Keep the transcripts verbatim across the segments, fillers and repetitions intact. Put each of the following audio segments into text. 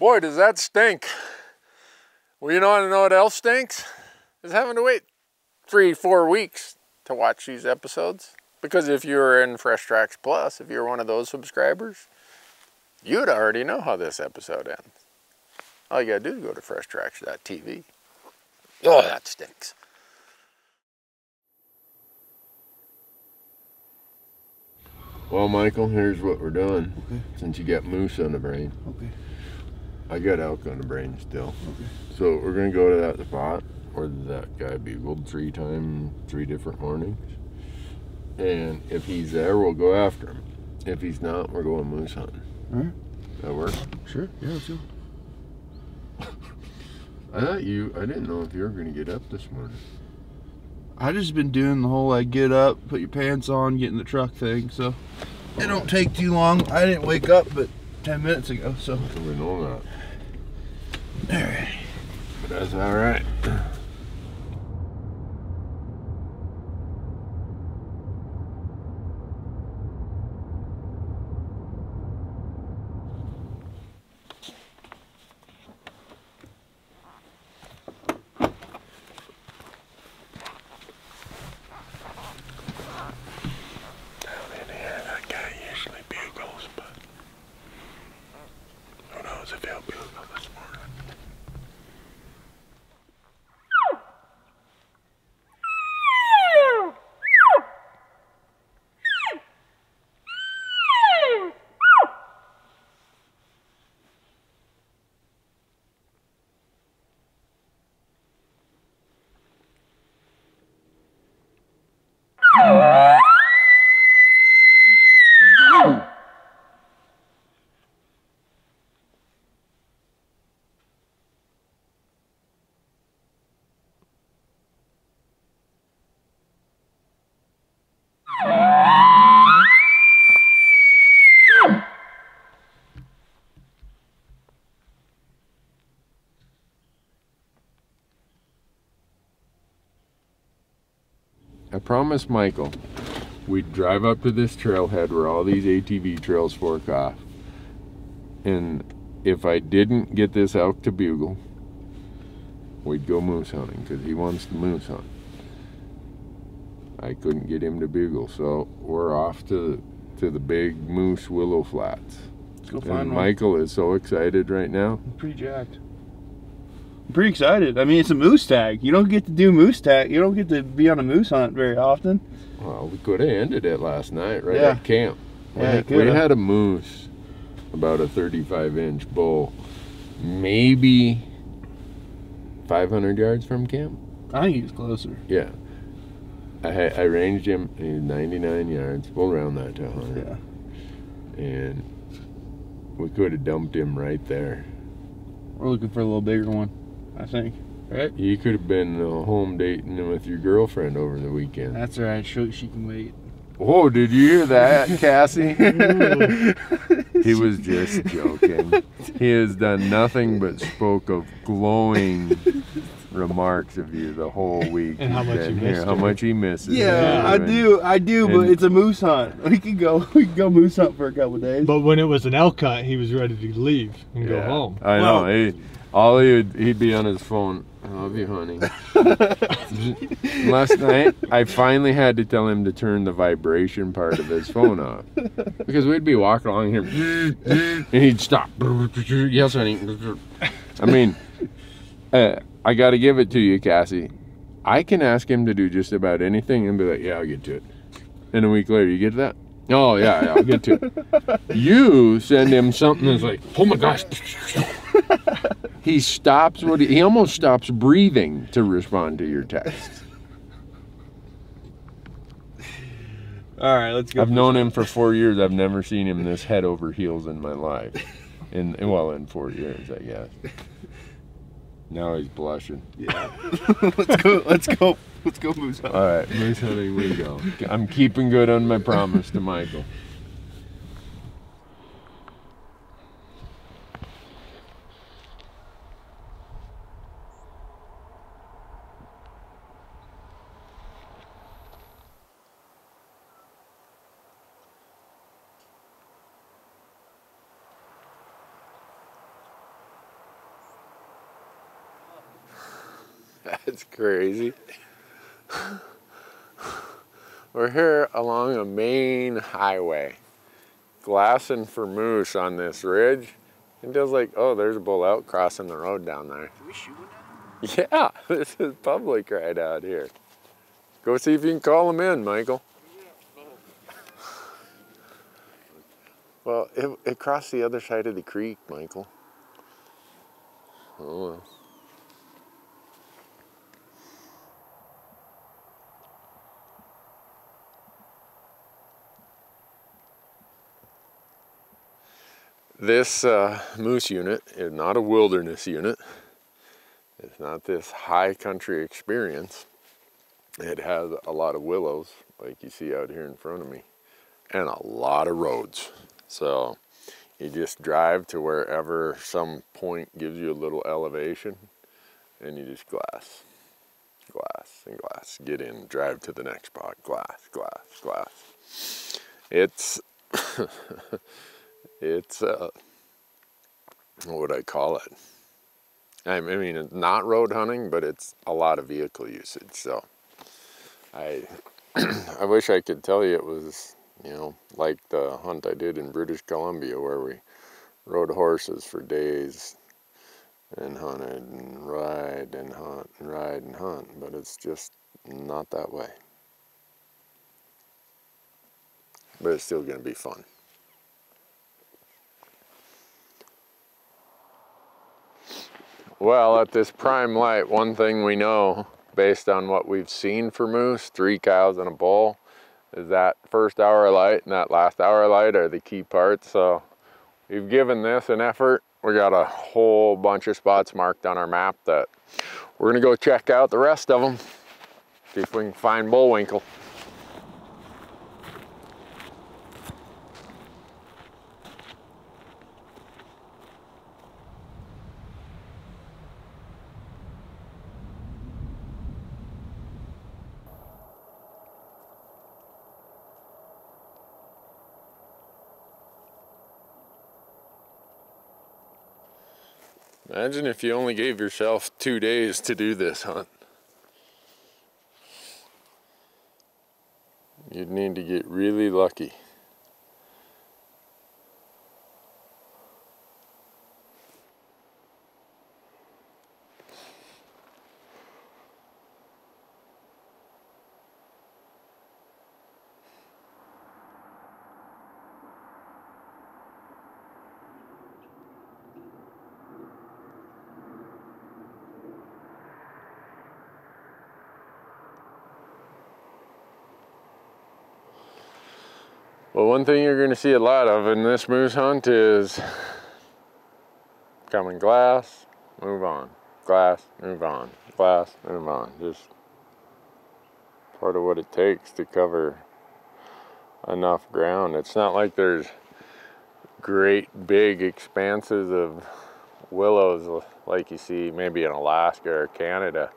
Boy, does that stink. Well, you know, you know what else stinks? Is having to wait three, four weeks to watch these episodes. Because if you were in Fresh Tracks Plus, if you're one of those subscribers, you'd already know how this episode ends. All you gotta do is go to fresh tracks dot t v. Oh, that stinks. Well, Michael, here's what we're doing. Okay. Since you got moose on the brain. Okay. I got elk on the brain still. Okay. So we're gonna go to that spot where that guy bugled three times, three different mornings. And if he's there, we'll go after him. If he's not, we're going moose hunting. All right. That work? Sure, yeah, let's go. I thought you, I didn't know if you were gonna get up this morning. I just been doing the whole like get up, put your pants on, get in the truck thing, so it don't take too long. I didn't wake up but ten minutes ago, so we know that. Alright. But that's alright. I promised Michael we'd drive up to this trailhead where all these A T V trails fork off, and if I didn't get this elk to bugle, we'd go moose hunting because he wants to moose hunt. I couldn't get him to bugle, so we're off to to the big moose willow flats. Let's go find and Michael one. Is so excited right now. I'm pretty jacked. Pretty excited. I mean, it's a moose tag. You don't get to do moose tag. You don't get to be on a moose hunt very often. Well, we could have ended it last night, right? Yeah. At camp. We, yeah, had, we had a moose, about a thirty-five inch bull, maybe five hundred yards from camp. I think he was closer. Yeah. I had, I ranged him, he was ninety-nine yards, bull round that to one hundred. Yeah. And we could have dumped him right there. We're looking for a little bigger one, I think, right? You could have been uh, home dating with your girlfriend over the weekend. That's all right. She, she can wait. Oh, did you hear that, Cassie? He was just joking. He has done nothing but spoke of glowing remarks of you the whole week. And how much you missed. How much he misses. Yeah, I do. I do, but it's a moose hunt. We can go we can go moose hunt for a couple of days. But when it was an elk hunt, he was ready to leave and go home. I know. He, all he would, he'd be on his phone. I love you, honey. Last night, I finally had to tell him to turn the vibration part of his phone off. Because we'd be walking along here, and he'd stop. Yes, honey. I mean, uh, I got to give it to you, Cassie. I can ask him to do just about anything and be like, yeah, I'll get to it. And a week later, you get to that? Oh, yeah, yeah, I'll get to it. You send him something that's like, oh, my gosh. He stops, what he, he almost stops breathing to respond to your text. All right, let's go. I've known him for four years. I've never seen him this head over heels in my life. In, well, in four years, I guess. Now he's blushing. Yeah. Let's go, let's go, let's go moose hunting. All right, moose hunting we go. I'm keeping good on my promise to Michael. That's crazy. We're here along a main highway, glassing for moose on this ridge. And Dale's like, oh, there's a bull elk crossing the road down there. Can we shoot one down there? Yeah, this is public right out here. Go see if you can call them in, Michael. Yeah. Oh. Well, it, it crossed the other side of the creek, Michael. Oh. This uh, moose unit is not a wilderness unit. It's not this high country experience. It has a lot of willows, like you see out here in front of me, and a lot of roads. So you just drive to wherever some point gives you a little elevation, and you just glass, glass, and glass. Get in, drive to the next spot, glass, glass, glass. It's... It's, uh, what would I call it? I mean, it's not road hunting, but it's a lot of vehicle usage. So I, I wish I could tell you it was, you know, like the hunt I did in British Columbia where we rode horses for days and hunted and ride and hunt and ride and hunt, but it's just not that way. But it's still going to be fun. Well, at this prime light, one thing we know, based on what we've seen for moose, three cows and a bull, is that first hour of light and that last hour of light are the key parts. So we've given this an effort. We got a whole bunch of spots marked on our map that we're gonna go check out the rest of them. See if we can find Bullwinkle. Imagine if you only gave yourself two days to do this hunt. You'd need to get really lucky. Well, one thing you're going to see a lot of in this moose hunt is coming glass, move on, glass, move on, glass, move on. Just part of what it takes to cover enough ground. It's not like there's great big expanses of willows like you see maybe in Alaska or Canada.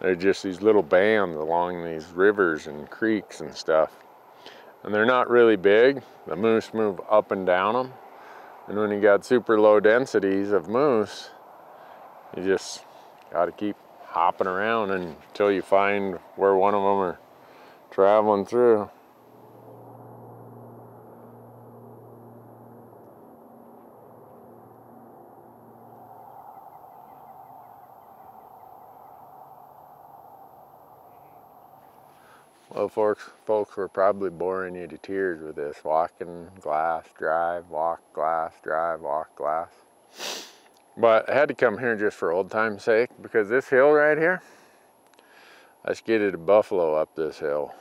They're just these little bands along these rivers and creeks and stuff. And they're not really big. The moose move up and down them. And when you got super low densities of moose, you just gotta keep hopping around until you find where one of them are traveling through. Well, folks, folks, we're probably boring you to tears with this. Walking, glass, drive, walk, glass, drive, walk, glass. But I had to come here just for old time's sake because this hill right here, I skidded a buffalo up this hill.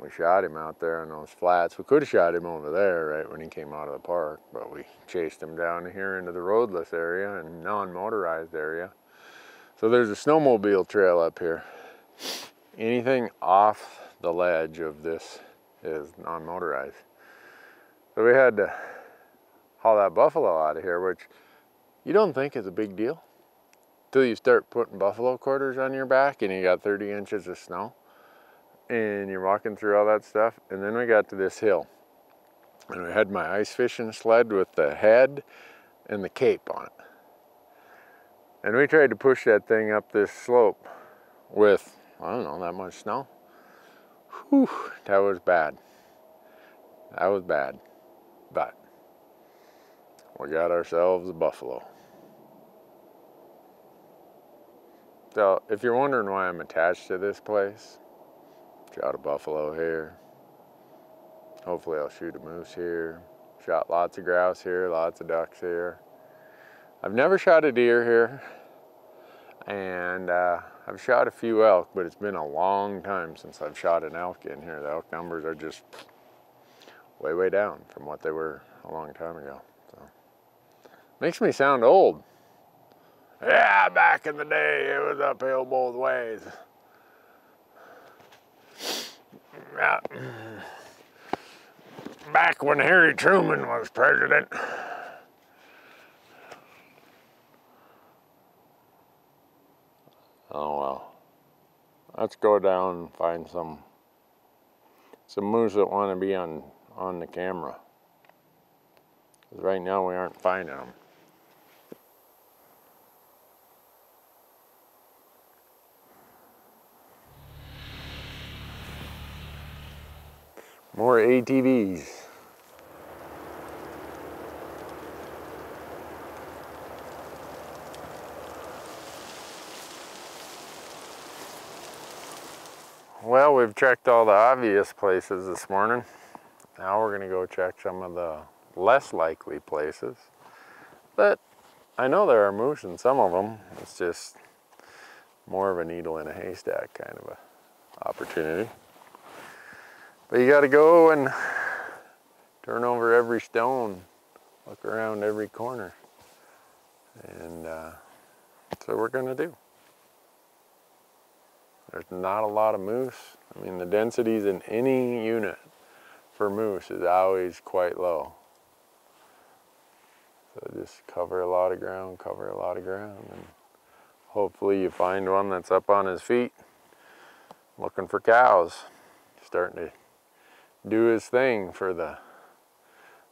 We shot him out there on those flats. We could have shot him over there right when he came out of the park, but we chased him down here into the roadless area and non-motorized area. So there's a snowmobile trail up here. Anything off the ledge of this is non-motorized. So we had to haul that buffalo out of here, which you don't think is a big deal till you start putting buffalo quarters on your back and you got thirty inches of snow and you're walking through all that stuff. And then we got to this hill and I had my ice fishing sled with the head and the cape on it. And we tried to push that thing up this slope with, I don't know, that much snow. Whew, that was bad. That was bad. But we got ourselves a buffalo. So if you're wondering why I'm attached to this place, shot a buffalo here. Hopefully I'll shoot a moose here. Shot lots of grouse here, lots of ducks here. I've never shot a deer here. And uh, I've shot a few elk, but it's been a long time since I've shot an elk in here. The elk numbers are just way, way down from what they were a long time ago. So makes me sound old. Yeah, back in the day, it was uphill both ways. Back when Harry Truman was president. Oh well. Let's go down and find some some moose that want to be on on the camera. 'Cause right now we aren't finding them. More A T Vs. Well, we've checked all the obvious places this morning. Now we're going to go check some of the less likely places. But I know there are moose in some of them. It's just more of a needle in a haystack kind of a opportunity. But you gotta go and turn over every stone, look around every corner. And uh, that's what we're gonna do. There's not a lot of moose. I mean, the densities in any unit for moose is always quite low. So just cover a lot of ground, cover a lot of ground, and hopefully you find one that's up on his feet looking for cows, starting to do his thing for the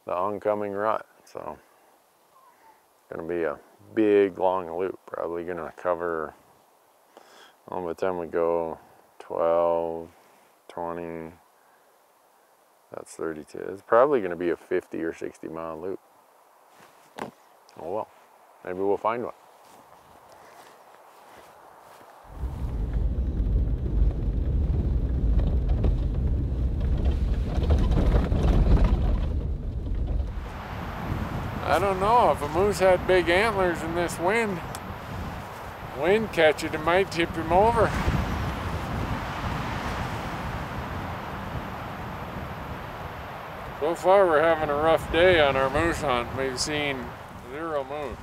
the oncoming rut. So gonna be a big long loop, probably gonna cover, well, by the time we go twelve, twenty, that's thirty-two, it's probably gonna be a fifty or sixty mile loop. Oh well, maybe we'll find one. I don't know, if a moose had big antlers in this wind, wind catch it, it might tip him over. So far we're having a rough day on our moose hunt. We've seen zero moose.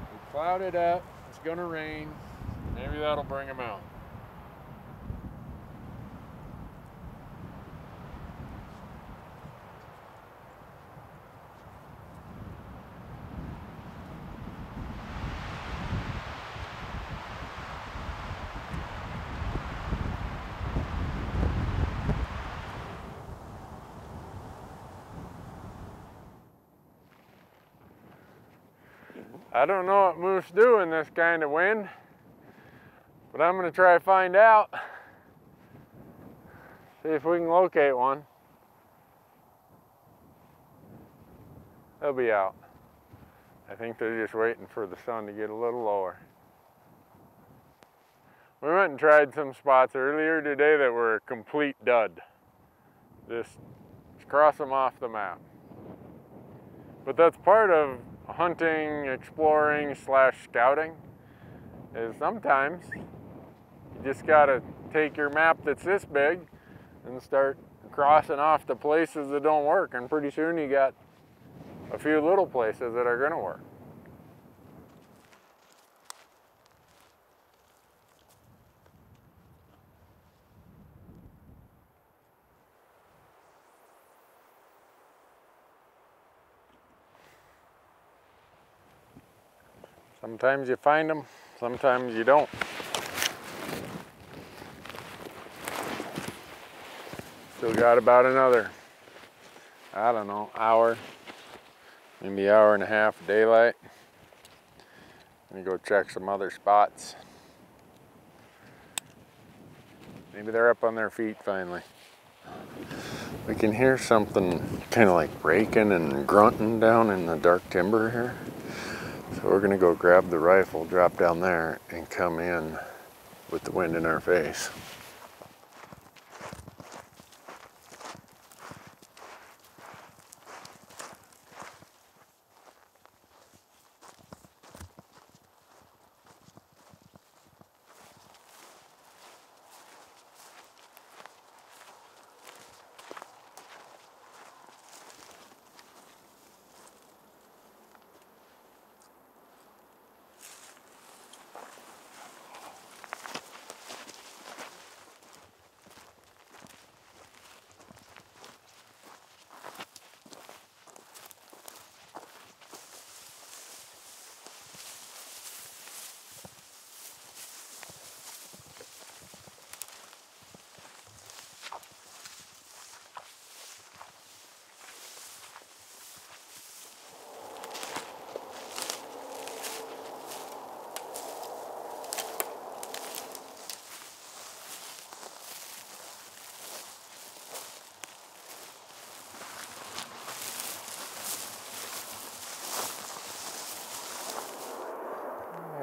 We clouded up, it's gonna rain, maybe that'll bring them out. I don't know what moose do in this kind of wind, but I'm gonna try to find out. See if we can locate one. They'll be out. I think they're just waiting for the sun to get a little lower. We went and tried some spots earlier today that were a complete dud. Just cross them off the map. But that's part of hunting, exploring, slash scouting, is sometimes you just gotta take your map that's this big and start crossing off the places that don't work, and pretty soon you got a few little places that are gonna work. Sometimes you find them, sometimes you don't. Still got about another, I don't know, hour, maybe hour and a half of daylight. Let me go check some other spots. Maybe they're up on their feet finally. We can hear something kind of like raking and grunting down in the dark timber here. So we're gonna go grab the rifle, drop down there, and come in with the wind in our face.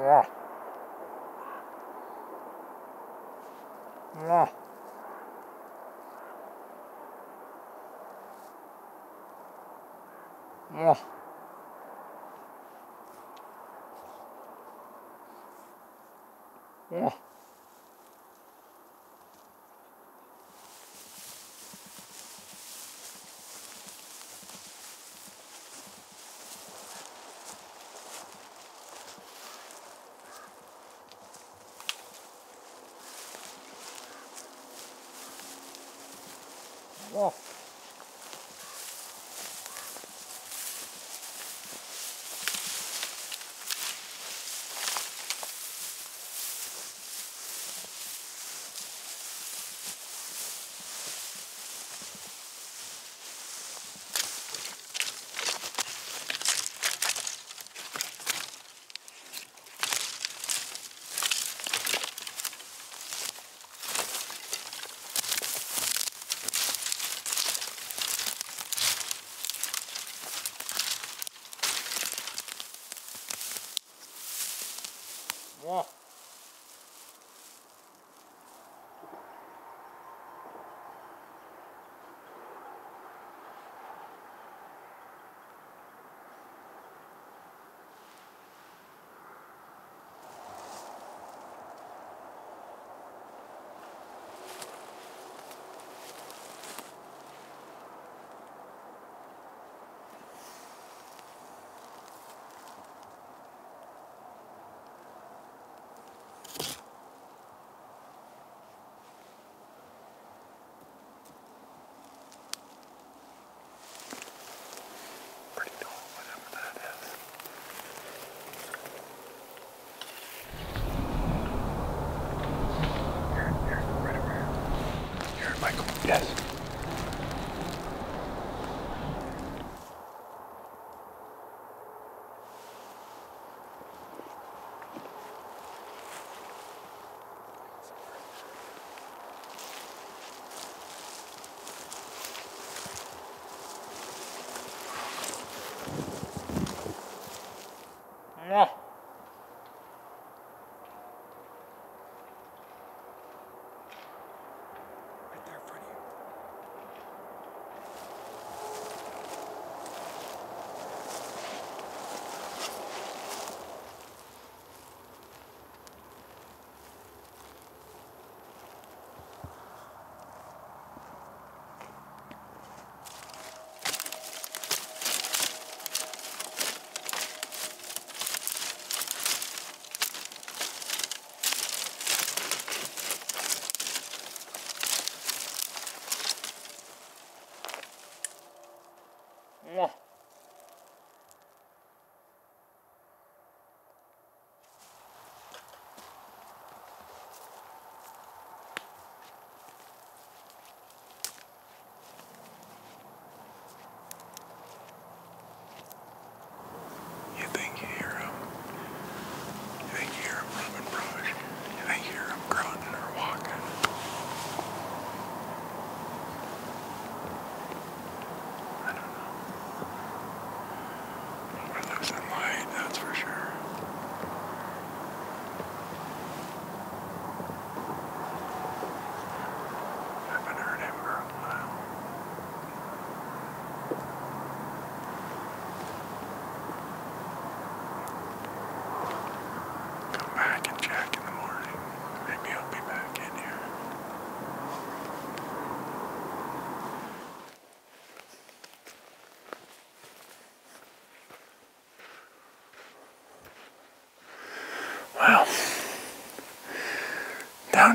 Oh. Oh. Oh. Whoa. Yes.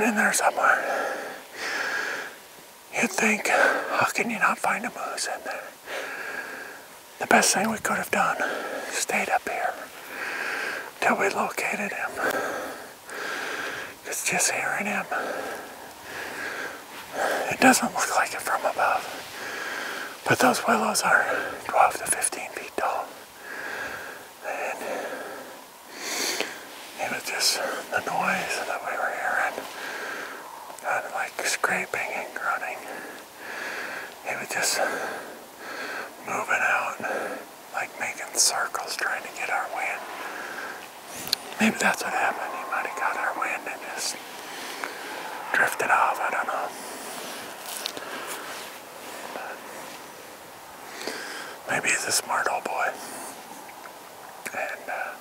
down in there somewhere. You'd think, how can you not find a moose in there? The best thing we could have done, stayed up here till we located him. It's just hearing him. It doesn't look like it from above, but those willows are twelve to fifteen feet tall. And it was just the noise that we were hearing, kind of like scraping and grunting. It was just moving out, like making circles trying to get our wind. Maybe that's what happened. He might have got our wind and just drifted off, I don't know. Maybe he's a smart old boy. And uh,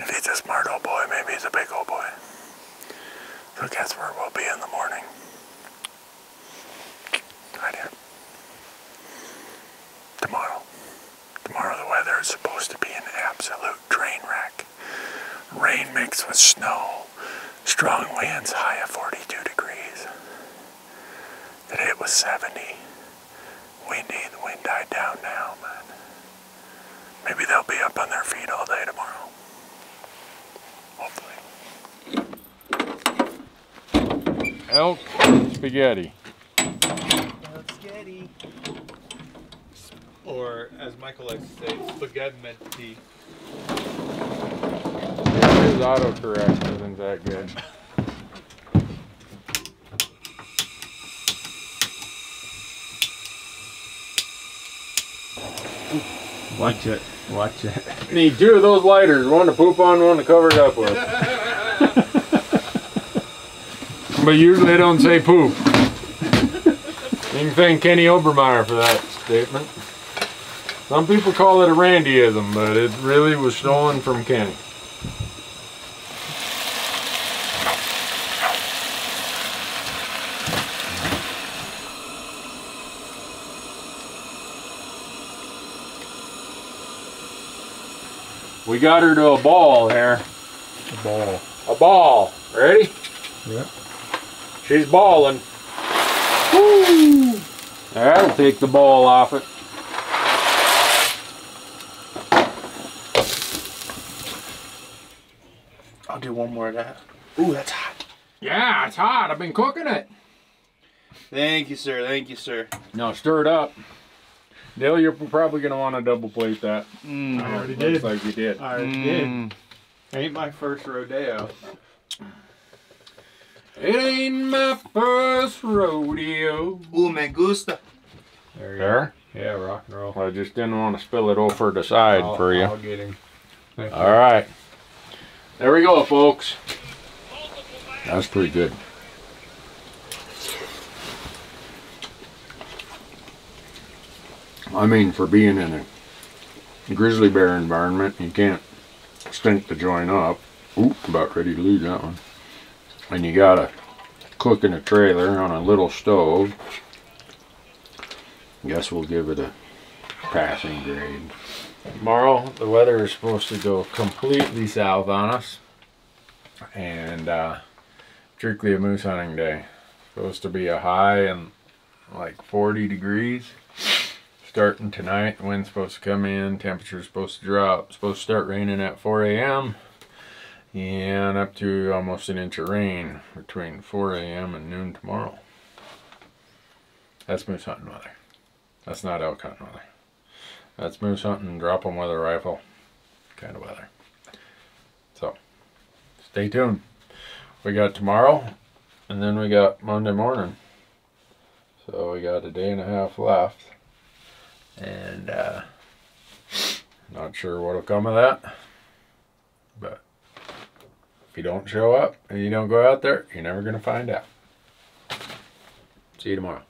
if he's a smart old boy, maybe he's a big old boy. So guess where we'll be in the morning. Right here. Tomorrow. Tomorrow the weather is supposed to be an absolute train wreck. Rain mixed with snow. Strong winds high of forty-two degrees. Today it was seventy. Windy, the wind died down now, man. Maybe they'll be up on their feet all day tomorrow. Hopefully. Elk spaghetti. Elk spaghetti. Or, as Michael likes to say, spaghetti. Yeah, his autocorrect isn't that good. Watch it, watch it. Need two of those lighters, one to poop on, one to cover it up with. But usually they don't say poop. You can thank Kenny Obermeyer for that statement. Some people call it a Randyism, but it really was stolen from Kenny. We got her to a ball here. A ball. A ball. Ready? Yep. She's balling. Woo! That'll take the ball off it. I'll do one more of that. Ooh, that's hot. Yeah, it's hot. I've been cooking it. Thank you, sir. Thank you, sir. Now stir it up. Dale, you're probably going to want to double plate that. Mm, I already looks did. Looks like you did. I already mm. did. Ain't my first rodeo. It ain't my first rodeo. Ooh, me gusta. There you there? Go. Yeah, rock and roll. I just didn't want to spill it over the side I'll, for you. I'll get him. Thank All you. Right. There we go, folks. That was pretty good. I mean, for being in a grizzly bear environment, you can't stink the joint up. Oop, about ready to lose that one. And you gotta cook in a trailer on a little stove. Guess we'll give it a passing grade. Tomorrow, the weather is supposed to go completely south on us. And uh, strictly a moose hunting day. Supposed to be a high and like forty degrees. Starting tonight, the wind's supposed to come in, temperature's supposed to drop, it's supposed to start raining at four A M and up to almost an inch of rain between four A M and noon tomorrow. That's moose hunting weather. That's not elk hunting weather. That's moose hunting, drop 'em with a rifle kind of weather. So, stay tuned. We got tomorrow, and then we got Monday morning. So we got a day and a half left. And uh not sure what'll come of that, but if you don't show up and you don't go out there, you're never gonna find out. See you tomorrow.